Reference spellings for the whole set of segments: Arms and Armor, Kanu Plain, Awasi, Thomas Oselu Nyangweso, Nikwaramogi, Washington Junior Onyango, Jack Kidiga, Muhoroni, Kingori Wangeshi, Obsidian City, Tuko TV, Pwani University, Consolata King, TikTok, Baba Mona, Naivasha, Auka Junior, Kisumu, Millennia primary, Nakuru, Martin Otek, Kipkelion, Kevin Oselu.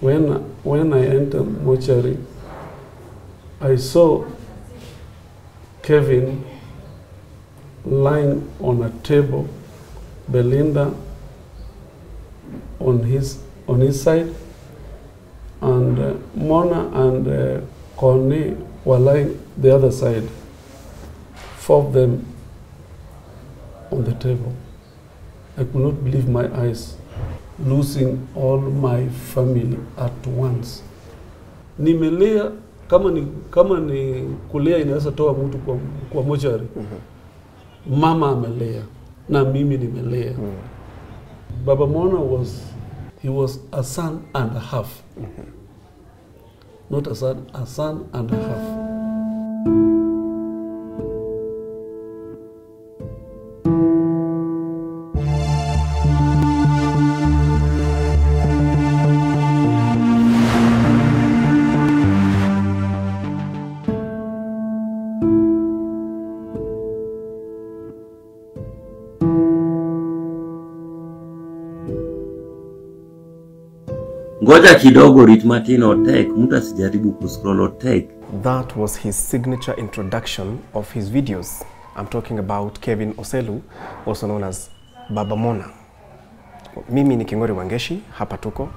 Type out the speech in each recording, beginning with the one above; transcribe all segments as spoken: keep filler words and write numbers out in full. when when I entered mortuary, I saw Kevin lying on a table, Belinda on his on his side, and uh, Mona and uh, Connie were lying the other side. Four of them on the table. I could not believe my eyes, losing all my family at once. Nimelea kama ni kama ni kulea inaweza toa mtu kwa kwa mochari. Mama amelea na mimi nimelea. Baba Mona was he was a son and a half. Not a son, a son and a half. Ngoja kidogo rit Martin Otek, mtu asijaribu kuscroll Otek. That was his signature introduction of his videos. I'm talking about Kevin Oselu, also known as Baba Mona. Mimi ni Kingori Wangeshi, hapa tuko.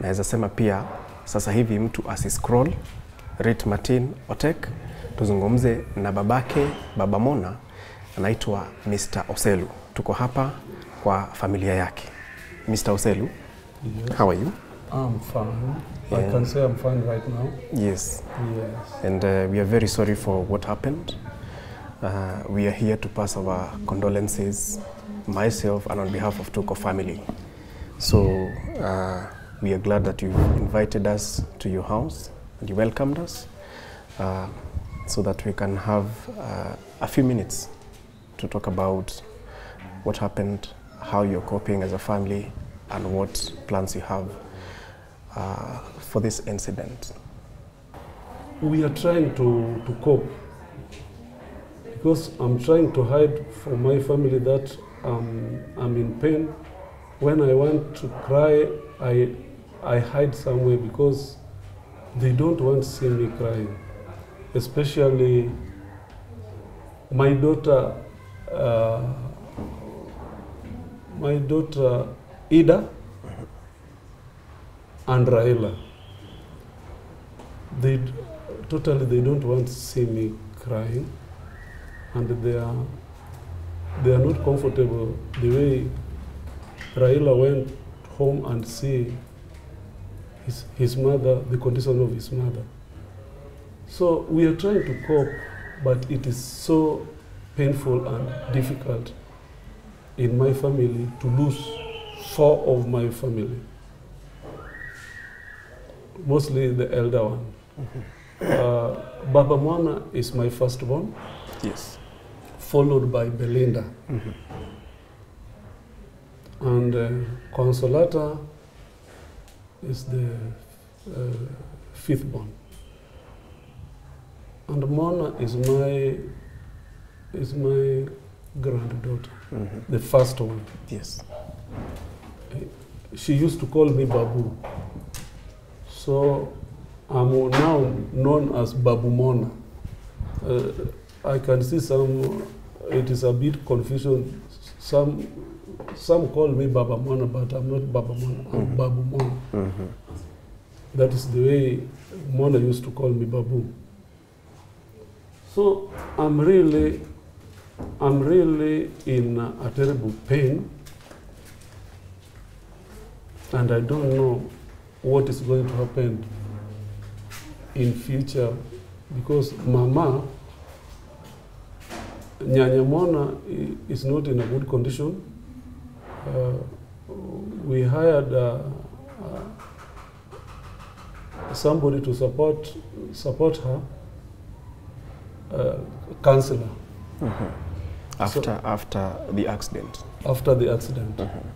Naweza sema pia, sasa hivi mtu asiscroll rit Martin Otek, tuzungumze na babake Baba Mona, anaitwa mister Oselu. Tuko hapa kwa familia yake. mister Oselu, yeah. How are you? I'm fine. Yeah. I can say I'm fine right now. Yes. Yes. And uh, we are very sorry for what happened. Uh, we are here to pass our condolences, myself and on behalf of Tuko family. So uh, we are glad that you invited us to your house and you welcomed us, uh, so that we can have uh, a few minutes to talk about what happened, how you're coping as a family, and what plans you have Uh, for this incident. We are trying to, to cope, because I'm trying to hide from my family that um, I'm in pain. When I want to cry, I, I hide somewhere because they don't want to see me crying. Especially my daughter, uh, my daughter Ida, and Raila, they totally they don't want to see me crying, and they are they are not comfortable the way Raila went home and see his his mother, the condition of his mother. So we are trying to cope, but it is so painful and difficult in my family to lose four of my family. Mostly the elder one. Uh, Baba Mona is my firstborn. Yes. Followed by Belinda. Mm-hmm. And uh, Consolata is the uh, fifthborn. And Mona is my is my granddaughter, mm-hmm. the first one. Yes. She used to call me Babu. So I'm now known as Babu Mona. Uh, I can see some, it is a bit confusion. Some some call me Baba Mona, but I'm not Baba Mona, I'm mm-hmm. Babu Mona. Mm-hmm. That is the way Mona used to call me Babu. So I'm really, I'm really in a terrible pain, and I don't know what is going to happen in future, because Mama, Nyanya Mona, is not in a good condition. Uh, we hired uh, uh, somebody to support support her, uh, counselor. Mm-hmm. After so, after the accident. After the accident. Mm-hmm.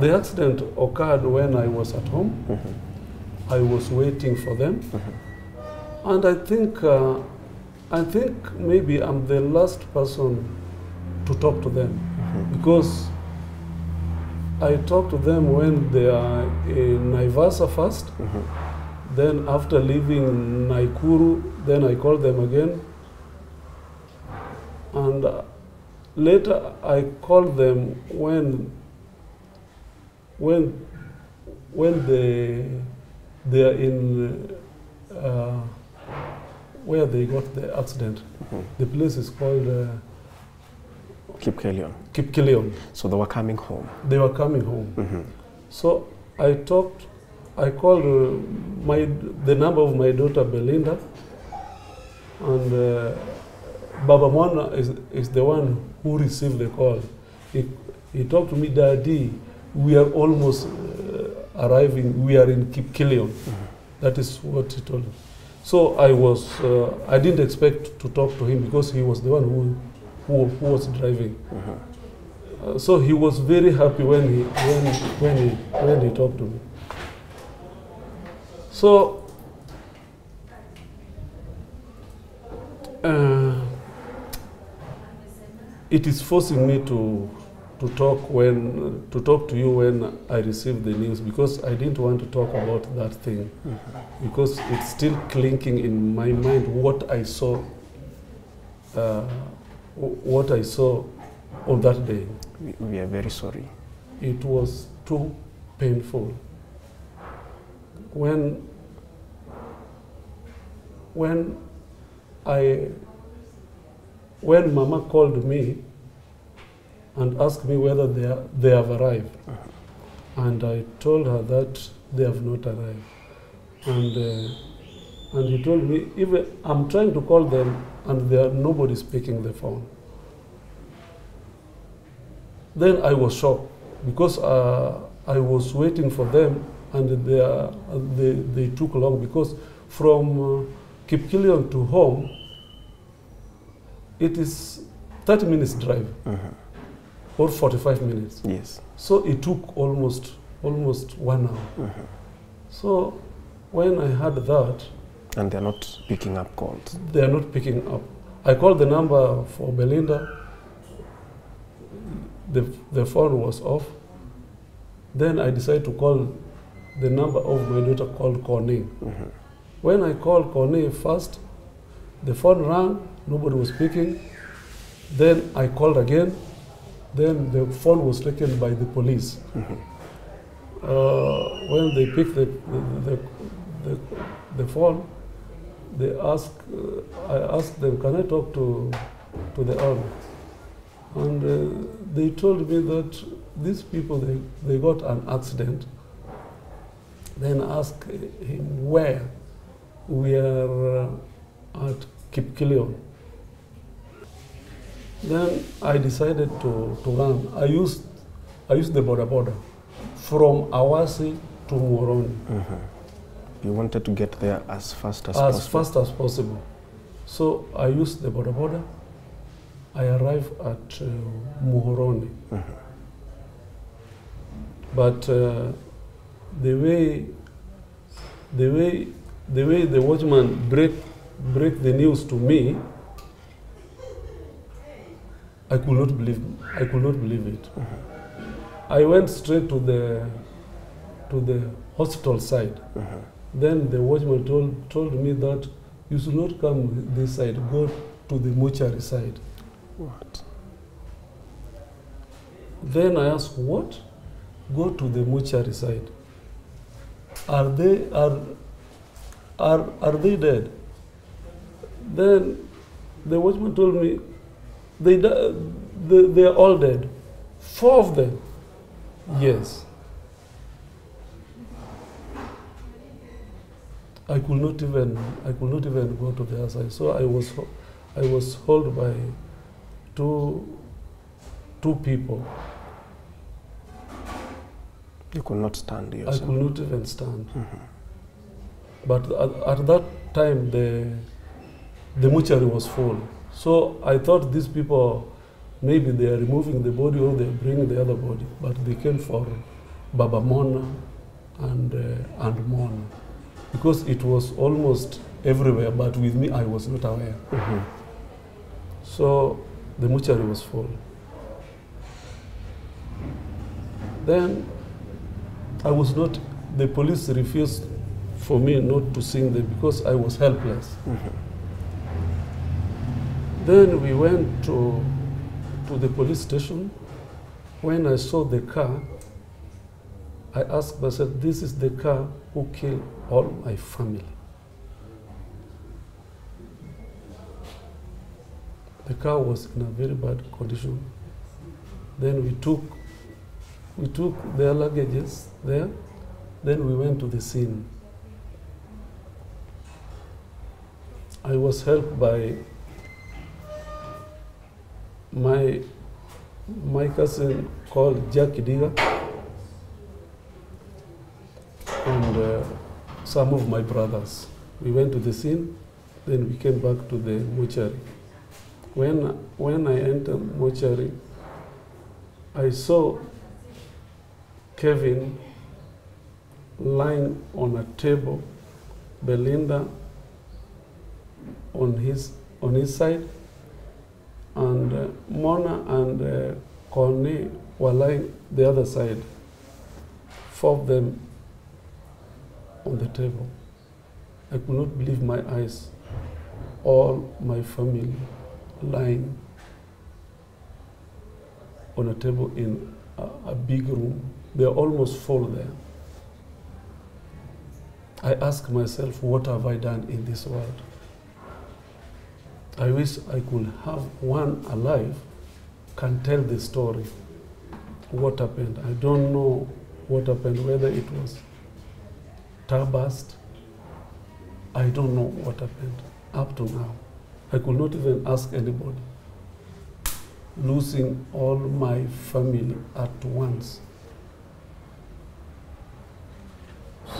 The accident occurred when I was at home. Mm-hmm. I was waiting for them, mm-hmm. and I think, uh, I think maybe I'm the last person to talk to them, mm-hmm. because I talk to them when they are in Naivasha first, mm-hmm. then after leaving Nakuru, then I call them again. And uh, later I call them when when when they they are in uh, where they got the accident. Mm-hmm. The place is called uh, Kipkelion. Kipkelion. So they were coming home. They were coming home. Mm-hmm. So I talked. I called uh, my the number of my daughter Belinda, and uh, Baba Mona is, is the one who received the call. He, he talked to me, Daddy, we are almost uh, arriving, we are in Kipkelion. Mm-hmm. That is what he told me. So I was, uh, I didn't expect to talk to him because he was the one who, who, who was driving. Mm-hmm. uh, so he was very happy when he, when, when, he, when he talked to me. So, uh, it is forcing me to to talk when to talk to you when I received the news, because I didn't want to talk about that thing, mm-hmm. because it's still clinking in my mind what I saw, uh, what I saw on that day. We, we are very sorry. It was too painful. When when I. When Mama called me and asked me whether they, are, they have arrived, uh-huh. and I told her that they have not arrived, and uh, and he told me, even I'm trying to call them and there nobody is picking the phone. Then I was shocked because uh, I was waiting for them and they uh, they, they took long, because from uh, Kipkelion to home, it is thirty minutes drive, uh-huh. or forty-five minutes. Yes. So it took almost almost one hour. Uh-huh. So when I heard that, and they're not picking up calls. They're not picking up. I called the number for Belinda. The the phone was off. Then I decided to call the number of my daughter called Corney. Uh-huh. When I called Corney first, the phone rang. Nobody was speaking. Then I called again. Then the phone was taken by the police. Mm-hmm. uh, when they picked the, the, the, the phone, they asked, uh, I asked them, can I talk to, to the army? And uh, they told me that these people, they, they got an accident. Then asked him where. We are uh, at Kipkelion. Then I decided to, to run. I used I used the border border from Awasi to Muhoroni. Mm-hmm. You wanted to get there as fast as, as possible. As fast as possible. So I used the border border. I arrived at uh, Muhoroni. Mm-hmm. But uh, the way the way the way the watchman break break the news to me, I could not believe I could not believe it. Uh-huh. I went straight to the to the hospital side. Uh-huh. Then the watchman told told me that you should not come this side, go to the mortuary side. What? Then I asked, what? Go to the mortuary side. Are they are are are they dead? Then the watchman told me, they, they, they are all dead. Four of them. Ah. Yes. I could not even, I could not even go to the other side. So I was, I was held by two, two people. You could not stand yourself. I could not even stand. Mm-hmm. But at, at that time, the The mortuary was full, so I thought these people, maybe they are removing the body or they are bringing the other body. But they came for Baba Mona and uh, and Mona, because it was almost everywhere. But with me, I was not aware. Mm-hmm. So the mortuary was full. Then I was not, the police refused for me not to sing there because I was helpless. Mm-hmm. Then we went to, to the police station. When I saw the car, I asked myself, this is the car who killed all my family. The car was in a very bad condition. Then we took, we took their luggages there. Then we went to the scene. I was helped by my, my cousin called Jack Kidiga and uh, some of my brothers. We went to the scene, then we came back to the mortuary. When, when I entered mortuary, I saw Kevin lying on a table, Belinda on his, on his side, and uh, Mona and uh, Connie were lying the other side, four of them on the table. I could not believe my eyes, all my family lying on a table in a, a big room. They almost fall there. I ask myself, what have I done in this world? I wish I could have one alive can tell the story, what happened. I don't know what happened, whether it was tar burst. I don't know what happened up to now. I could not even ask anybody. Losing all my family at once.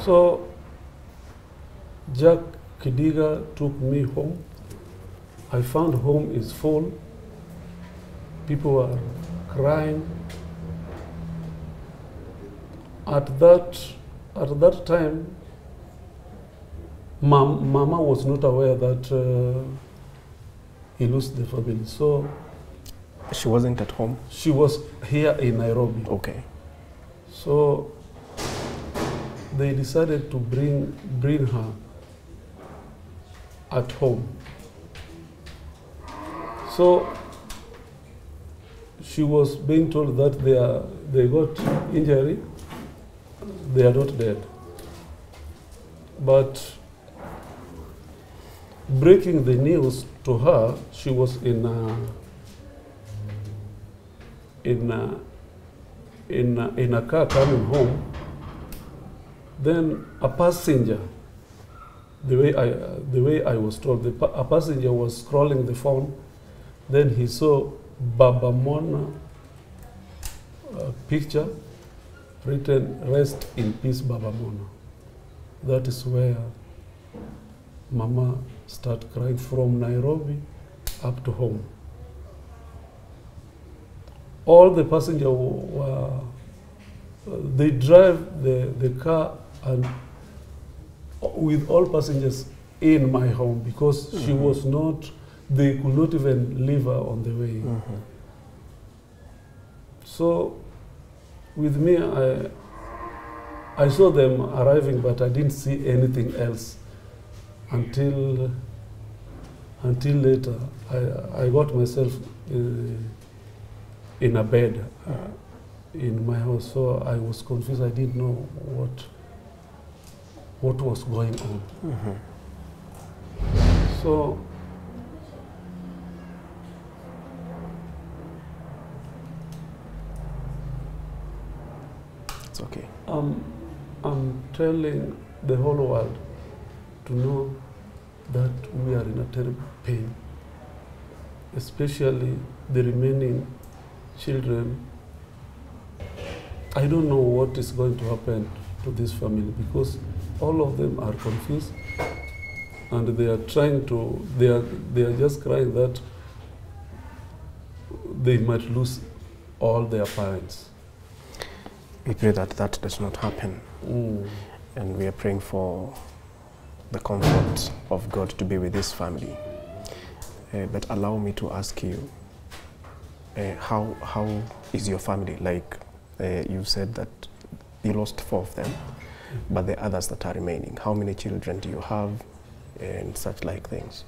So Jack Kidiga took me home. I found home is full. People were crying. At that, at that time, Ma Mama was not aware that uh, he lost the family. So she wasn't at home? She was here in Nairobi. Okay. So they decided to bring, bring her at home. So she was being told that they, are, they got injury, they are not dead. But breaking the news to her, she was in a, in a, in a, in a car coming home. Then a passenger, the way I, uh, the way I was told, the pa a passenger was scrolling the phone. Then he saw Baba Mona uh, picture written, "Rest in peace, Baba Mona." That is where Mama started crying from Nairobi up to home. All the passengers were, uh, they drive the, the car and with all passengers in my home because mm-hmm. she was not, they could not even leave her on the way. Mm-hmm. So with me, I, I saw them arriving, but I didn't see anything else until, until later. I, I got myself uh, in a bed uh, in my house, so I was confused. I didn't know what, what was going on. Mm-hmm. So okay. Um, I'm telling the whole world to know that we are in a terrible pain, especially the remaining children. I don't know what is going to happen to this family because all of them are confused and they are trying to, they are, they are just crying that they might lose all their parents. We pray that that does not happen. Mm. And we are praying for the comfort of God to be with this family. Uh, but allow me to ask you, uh, how, how is your family? Like, uh, you said that you lost four of them, but the others that are remaining, how many children do you have and such like things?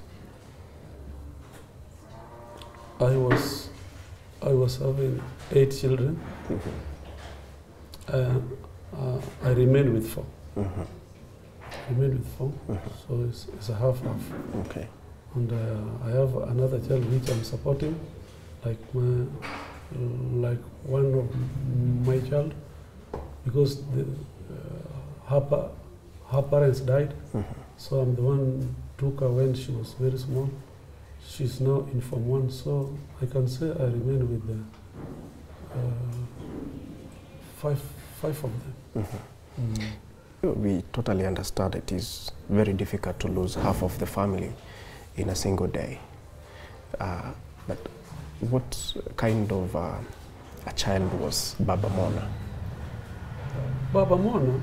I was, I was having eight children. Mm-hmm. uh, uh, I remained with four. Mm-hmm. Remained with four, mm-hmm. So it's, it's a half-half. Okay. And uh, I have another child which I'm supporting, like my, like one of my child, because the, uh, her, her parents died, mm-hmm. So I'm the one took her when she was very small. She's now in Form One, so I can say I remain with the, uh, five, five of them. Mm-hmm. Mm-hmm. We totally understand it is very difficult to lose half of the family in a single day. Uh, but what kind of uh, a child was Baba Mona? Baba Mona?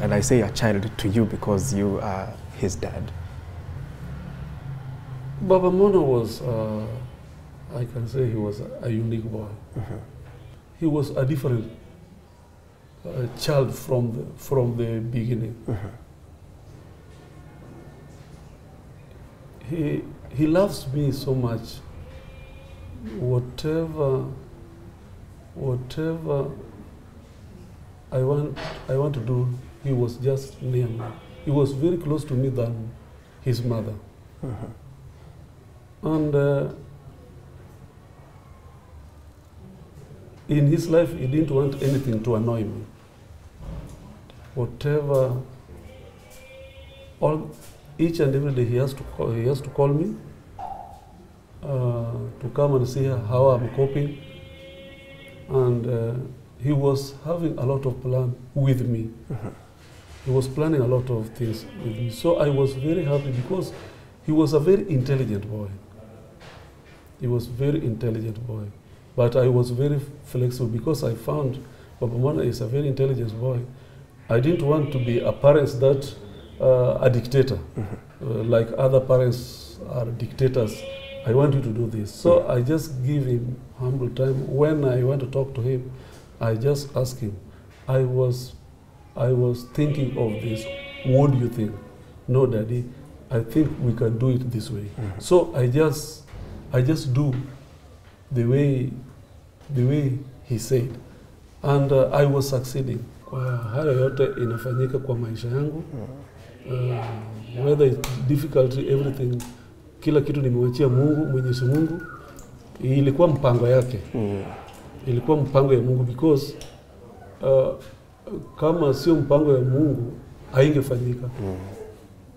And I say a child to you because you are his dad. Baba Mona was, uh, I can say he was a unique boy. Uh-huh. He was a different A child from the, from the beginning. Uh-huh. He he loves me so much. Whatever whatever I want I want to do, he was just near me. He was very close to me than his mother. Uh-huh. And uh, in his life, he didn't want anything to annoy me. Whatever, all, each and every day he has to call, he has to call me uh, to come and see how I'm coping. And uh, he was having a lot of plan with me. Uh-huh. He was planning a lot of things with me. So I was very happy because he was a very intelligent boy. He was very intelligent boy. But I was very flexible because I found Baba Mona is a very intelligent boy. I didn't want to be a parent that uh, a dictator, mm-hmm. uh, like other parents are dictators. I want you to do this. So mm-hmm. I just give him humble time. When I want to talk to him, I just ask him, I was, I was thinking of this. What do you think? No, Daddy, I think we can do it this way. Mm-hmm. So I just, I just do the way, the way he said, and uh, I was succeeding. Kwa hayo yote inafanyika kwa maisha yangu, uh, whether it's difficult, everything, kila kitu nimewachia Mungu, Mwenyezi Mungu. Ilikuwa mpango yake, ilikuwa mpango ya Mungu, because uh, kama sio mpango ya Mungu haingefanyika.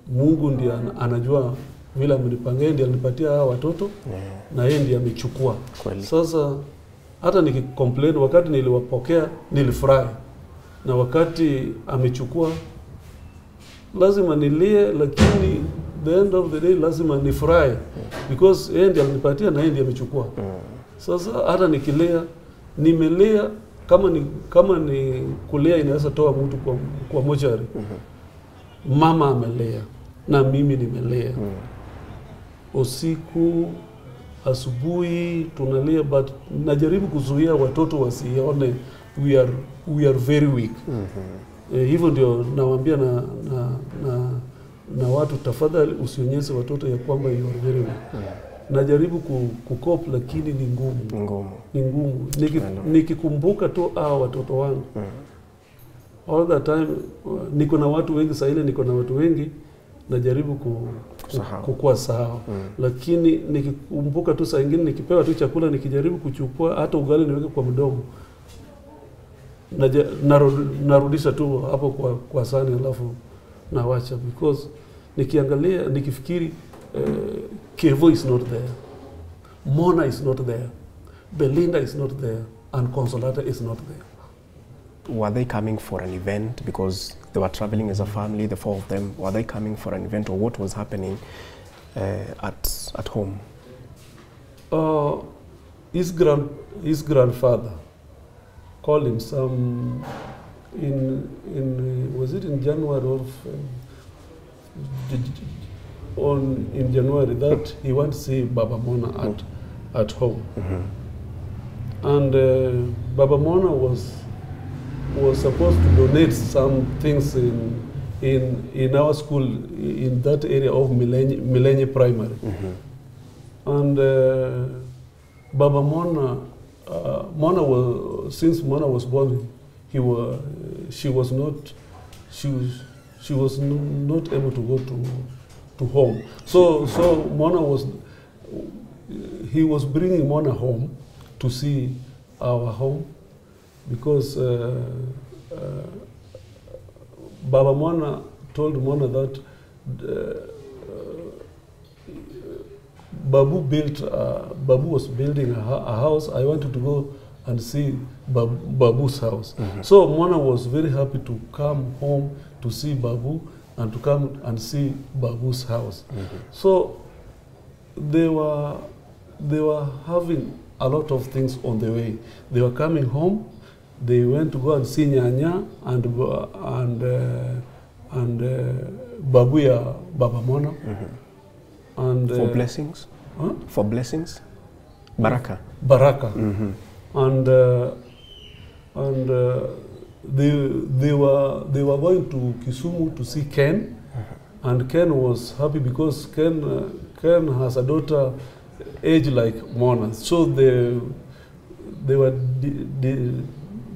Mungu ndiye anajua vile mlipangia, ndiye alinipatia hawa watoto, yeah. Na yeye ndiye amechukua. Sasa hata nikicomplain, wakati niliwapokea nilifurahi, na wakati amechukua lazima nilie, lakini the end of the day lazima nifurahi, yeah. Because yeye ndiye alinipatia na yeye ndiye amechukua, yeah. Sasa hata nikilea, nimelea kama ni kama ni kulea inaweza toa mtu kwa kwa mochari, mm-hmm. Mama amelea na mimi nimelea, yeah. Usiku, asubuhi tunalia, but najaribu kuzuia watoto wasione we are we are very weak. Mhm. Eh, hivyo ndio nawaambia na na na, na watu, tafadhali usionyeshe watoto ya kwamba you are very weak. Yeah. Najaribu ku, ku cope, lakini ni ngumu. Ngumu. Ni ngumu. Nikikumbuka tu hao watoto wangu. Mm. All the time niko na watu wengi, saa ile niko na watu wengi, najaribu ku kukua sawa, mm. Lakini nikikumbuka tu, saa nyingine nikipewa tu chakula nikijaribu kuchukua hata ugali niweke kwa mdomo, narudisha tu hapo kwa kwa sahani alafu naacha, because nikiangalia nikifikiri, uh, Kevo is not there, Mona is not there, Belinda is not there, and Consolata is not there. Were they coming for an event? Because they were traveling as a family, the four of them. Were they coming for an event, or what was happening uh, at at home? Uh, his grand his grandfather called him some in in was it in January of uh, on in January that he wants to see Baba Mona at at home. Mm-hmm. And uh, Baba Mona was was supposed to donate some things in in in our school in that area of Millennia, Millennia Primary. Mm-hmm. And uh, Baba Mona, uh, Mona was since Mona was born, he was she was not she was, she was not able to go to to home. So so Mona was he was bringing Mona home to see our home, because uh, uh, Baba Mona told Mona that the, uh, Babu built, uh, Babu was building a, a house. I wanted to go and see Bab Babu's house. Mm-hmm. So Mona was very happy to come home to see Babu and to come and see Babu's house. Mm-hmm. So they were they were having a lot of things on the way. They were coming home. They went to go and see Nyanya and uh, and uh, and uh, Babuya Baba Mona. Mm-hmm. And uh, for blessings. Huh? For blessings, Baraka. Baraka. Mm-hmm. And uh, and uh, they they were they were going to Kisumu to see Ken, mm-hmm. and Ken was happy because Ken uh, Ken has a daughter age like Mona, so they they were they,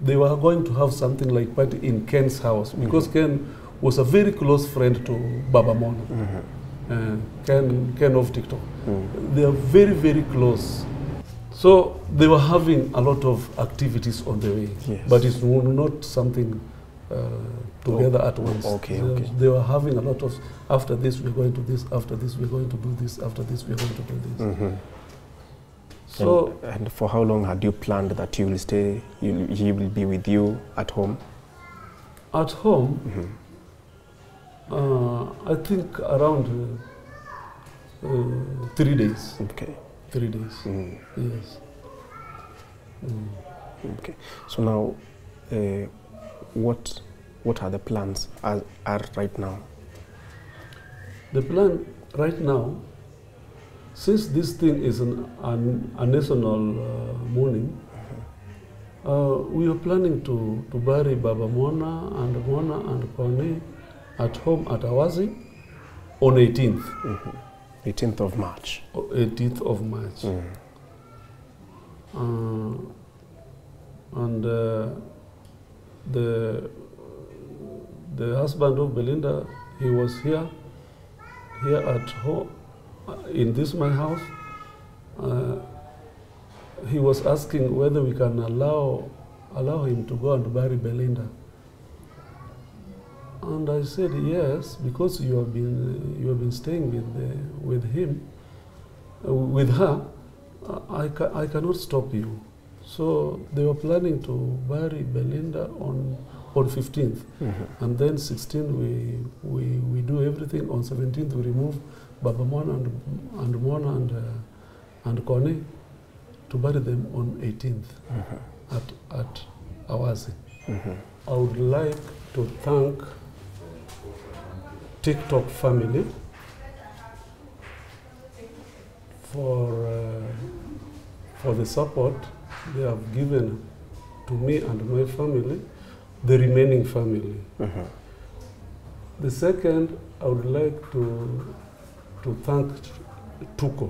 they were going to have something like that in Ken's house, because mm-hmm. Ken was a very close friend to Baba Mona. Mm-hmm. uh, Ken Ken of TikTok, mm-hmm. they are very very close. So they were having a lot of activities on the way, yes. but it's not something uh, together oh. at once. Okay, uh, okay. They were having a lot of, after this we're going to this, after this we're going to do this, after this we're going to do this. Mm-hmm. So and, and for how long had you planned that you will stay, you, he will be with you at home? At home? Mm-hmm. uh, I think around uh, uh, three days. Okay. Three days. Mm. Yes. Mm. Okay. So now, uh, what what are the plans are, are right now? The plan right now, since this thing is an, an a national uh, mourning, mm-hmm. uh, we are planning to to bury Baba Mona and Mona and Pwani at home at Awasi on eighteenth. Mm-hmm. eighteenth of March. Oh, eighteenth of March. Mm. Uh, and uh, the the husband of Belinda, he was here, here at home, in this my house. Uh, he was asking whether we can allow allow him to go and bury Belinda. And I said yes, because you have been you have been staying with the, with him, uh, with her. I ca I cannot stop you. So they were planning to bury Belinda on on fifteenth, mm-hmm. and then sixteenth we we we do everything. On seventeenth we remove Baba Mona and and Mona and uh, and Connie to bury them on eighteenth, mm-hmm. at at Awasi. Mm-hmm. I would like to thank TikTok family for uh, for the support they have given to me and my family, the remaining family. Uh-huh. The second, I would like to to thank Tuko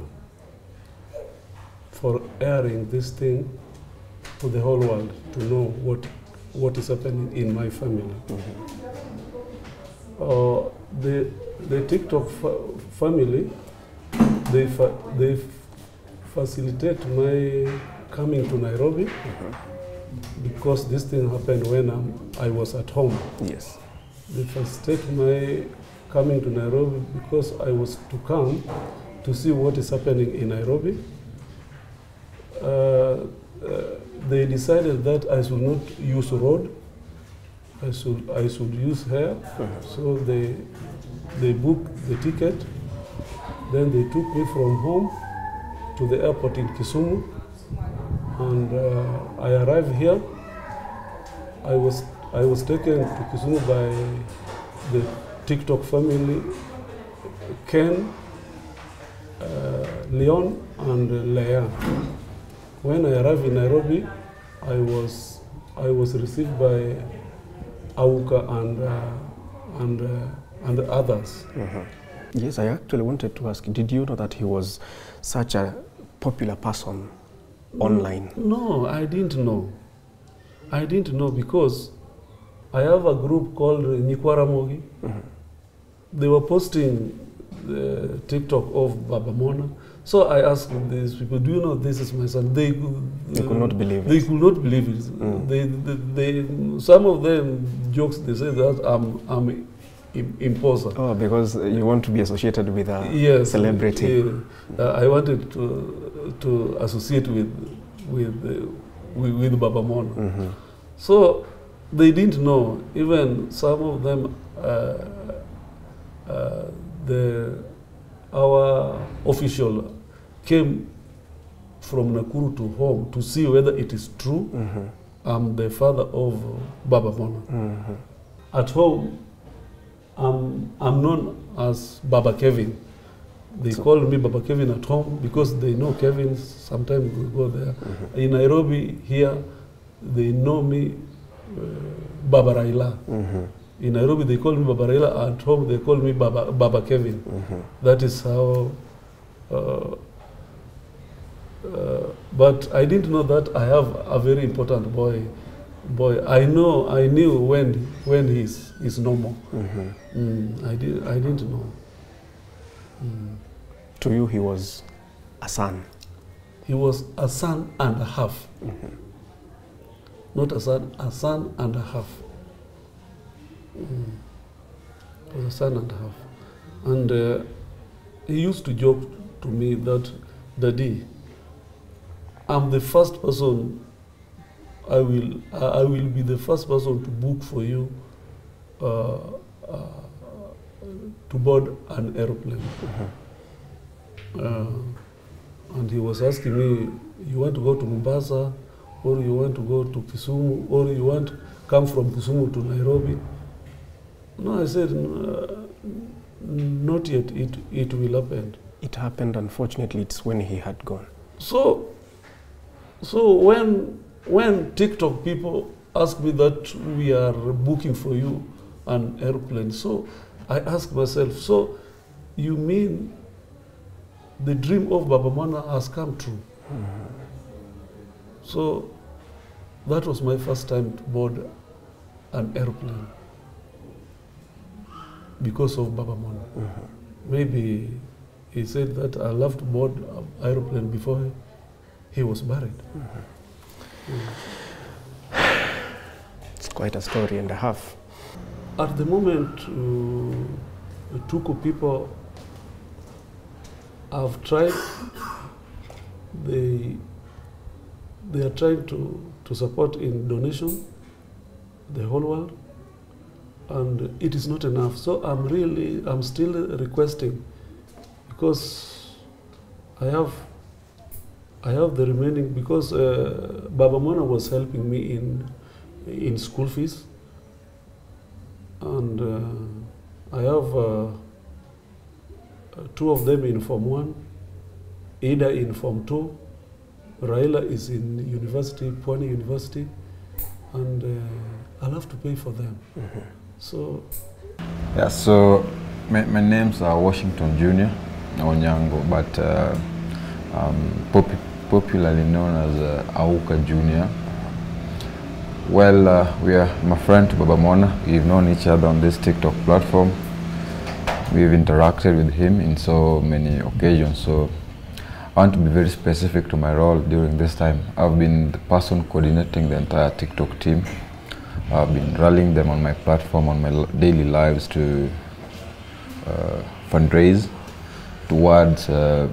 for airing this thing to the whole world to know what what is happening in my family. Mm-hmm. uh, the the TikTok fa family, they fa they f facilitate my coming to Nairobi, mm-hmm. because this thing happened when I'm, I was at home. Yes, they facilitate my coming to Nairobi because I was to come to see what is happening in Nairobi. Uh, uh, They decided that I should not use road. I should I should use air. Uh-huh. So they they booked the ticket. Then they took me from home to the airport in Kisumu, and uh, I arrived here. I was I was taken to Kisumu by the TikTok family, Ken, uh, Leon, and Leia. When I arrived in Nairobi, I was I was received by Auka and uh, and uh, and others. Mm-hmm. Yes, I actually wanted to ask. Did you know that he was such a popular person online? No, I didn't know. I didn't know because I have a group called Nikwaramogi. Mm-hmm. They were posting the TikTok of Baba Mona. So I asked these people, do you know this is my son? They, they could not believe it. They could not believe it. Mm. They, they, they, some of them jokes, they say that I'm, I'm an imposter. Oh, because you want to be associated with a yes, celebrity. Yeah. Uh, I wanted to, to associate with, with, uh, with, with Baba Mona. Mm-hmm. So they didn't know. Even some of them, uh, uh, the, our official came from Nakuru to home to see whether it is true. Mm-hmm. I'm the father of Baba Mona. Mm-hmm. At home, I'm, I'm known as Baba Kevin. They so call me Baba Kevin at home because they know Kevin. Sometimes we go there. Mm-hmm. In Nairobi, here, they know me uh, Baba Raila. Mm-hmm. In Nairobi, they call me Baba Raila. At home, they call me Baba, Baba Kevin. Mm-hmm. That is how... Uh, uh, but I didn't know that I have a very important boy. Boy, I know. I knew when when he's is no more. Mm-hmm. mm, I did. I didn't know. Mm. To you, he was a son. He was a son and a half. Mm-hmm. Not a son. A son and a half. Mm. It was a son and a half. And uh, he used to joke to me that, Daddy, I'm the first person, I will I will be the first person to book for you uh, uh, to board an aeroplane. Uh-huh. uh, and he was asking me, you want to go to Mombasa, or you want to go to Kisumu, or you want to come from Kisumu to Nairobi? No, I said, uh, not yet, it, it will happen. It happened, unfortunately, it's when he had gone. So, so when, when TikTok people ask me that we are booking for you an airplane, so I ask myself, so you mean the dream of Baba Mona has come true? Mm-hmm. So that was my first time to board an airplane. Because of Baba Mona. Mm-hmm. Maybe he said that I loved to board an aeroplane before he was married. Mm-hmm. Mm. It's quite a story and a half. At the moment, uh, the Tuko people have tried, they, they are trying to, to support in donation the whole world. And it is not enough. So I'm really, I'm still requesting, because I have, I have the remaining, because uh, Baba Mona was helping me in, in school fees. And uh, I have uh, two of them in Form one, Ida in Form two, Raila is in university, Pwani University, and uh, I'll have to pay for them. Mm-hmm. So, yeah, so my, my name's uh, Washington Junior Onyango, but uh, um, pop popularly known as uh, Auka Junior Well, uh, we are my friend to Baba Mona. We've known each other on this TikTok platform. We've interacted with him in so many occasions. So, I want to be very specific to my role during this time. I've been the person coordinating the entire TikTok team. I've been rallying them on my platform, on my daily lives to uh, fundraise towards uh,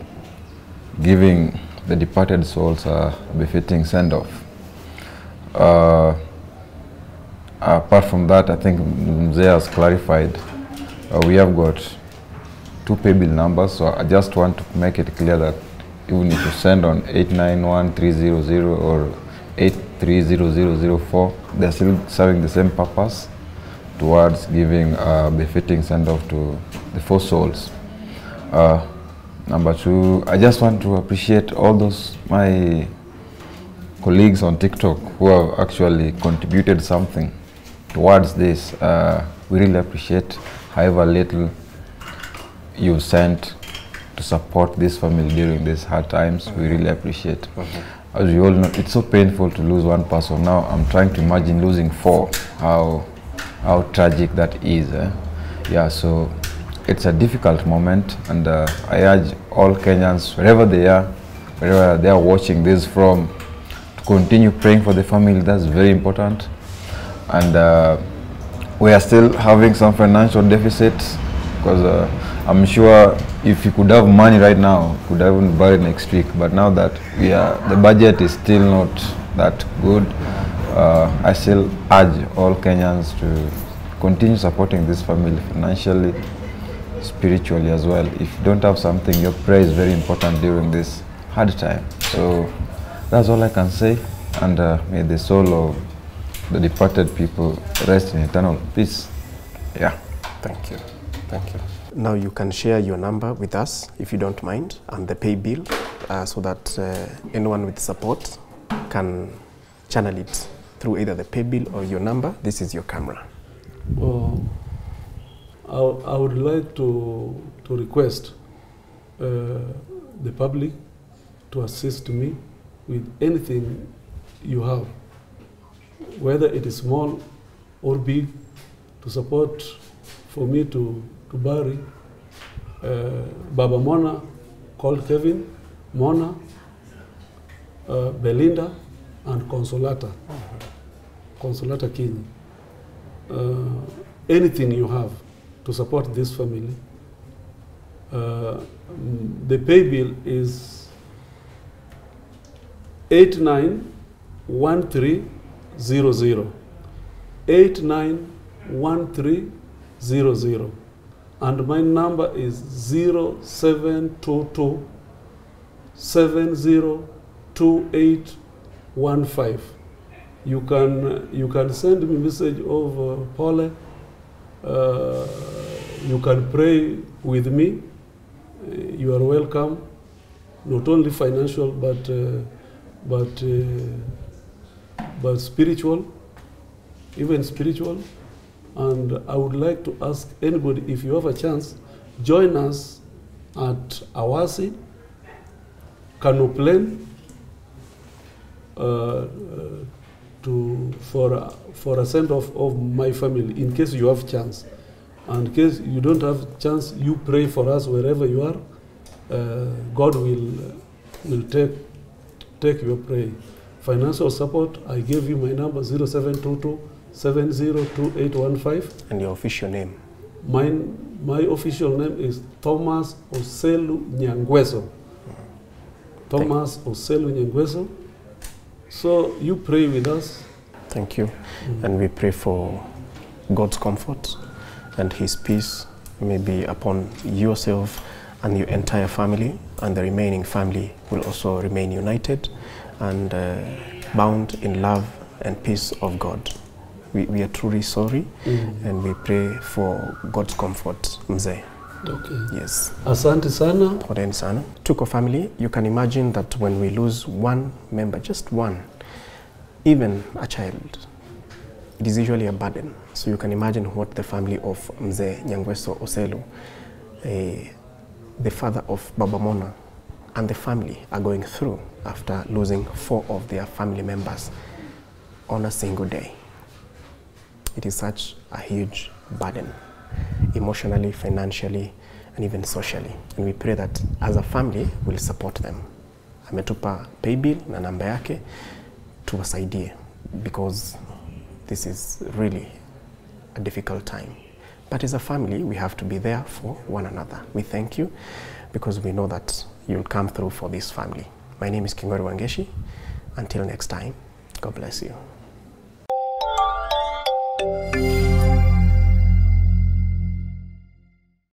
giving the departed souls a befitting send-off. Uh, apart from that, I think Mzee has clarified, uh, we have got two pay bill numbers, so I just want to make it clear that even if you send on eight nine one three zero zero or eight three zero zero zero four, they're still serving the same purpose towards giving a befitting send-off to the four souls. Uh, number two, I just want to appreciate all those my colleagues on TikTok who have actually contributed something towards this. Uh, we really appreciate however little you've sent to support this family during these hard times. We really appreciate. Okay. As we all know, it's so painful to lose one person. Now I'm trying to imagine losing four, how how tragic that is. Eh? Yeah, so it's a difficult moment, and uh, I urge all Kenyans, wherever they are, wherever they are watching this from, to continue praying for the family. That's very important. And uh, we are still having some financial deficits, because uh, I'm sure if you could have money right now, could have even buy it next week. But now that we are, the budget is still not that good. Uh, I still urge all Kenyans to continue supporting this family financially, spiritually as well. If you don't have something, your prayer is very important during this hard time. So that's all I can say, and uh, may the soul of the departed people rest in eternal peace. Yeah. Thank you. Thank you. Now you can share your number with us, if you don't mind, and the pay bill, uh, so that uh, anyone with support can channel it through either the pay bill or your number. This is your camera. Oh. I would like to, to request uh, the public to assist me with anything you have, whether it is small or big, to support for me to, to bury uh, Baba Mona, called Kevin, Mona, uh, Belinda, and Consolata, Consolata King. Uh, anything you have to support this family. Uh, the pay bill is eight nine one three zero zero, eight nine one three zero zero, and my number is zero seven two two seven zero two eight one five. You can you can send me message over Paula. Uh, you can pray with me. Uh, you are welcome, not only financial but uh, but uh, but spiritual, even spiritual. And I would like to ask anybody, if you have a chance, join us at Awasi, Kanu Plain, uh, to for. Uh, for a send-off of my family, in case you have chance. And in case you don't have chance, you pray for us wherever you are. Uh, God will will take take your prayer. Financial support, I gave you my number, zero seven two two seven zero two eight one five. And your official name? Mine, my official name is Thomas Oselu Nyangweso. Thomas Oselu Nyangweso. So you pray with us. Thank you. Mm-hmm. And we pray for God's comfort and His peace may be upon yourself and your entire family, and the remaining family will also remain united and uh, bound in love and peace of God. We, we are truly sorry, mm-hmm. and we pray for God's comfort, Mzee. Okay. Yes. Asante sana. Asante sana. Tuko family, you can imagine that when we lose one member, just one, even a child, it is usually a burden. So you can imagine what the family of Mzee Nyangweso Oselu, eh, the father of Baba Mona, and the family are going through after losing four of their family members on a single day. It is such a huge burden, emotionally, financially, and even socially. And we pray that as a family, we'll support them. Ametupa pay bill na namba yake, tuwasaidie, because this is really a difficult time. But as a family, we have to be there for one another. We thank you because we know that you'll come through for this family. My name is Kingori Wangeshi. Until next time, God bless you.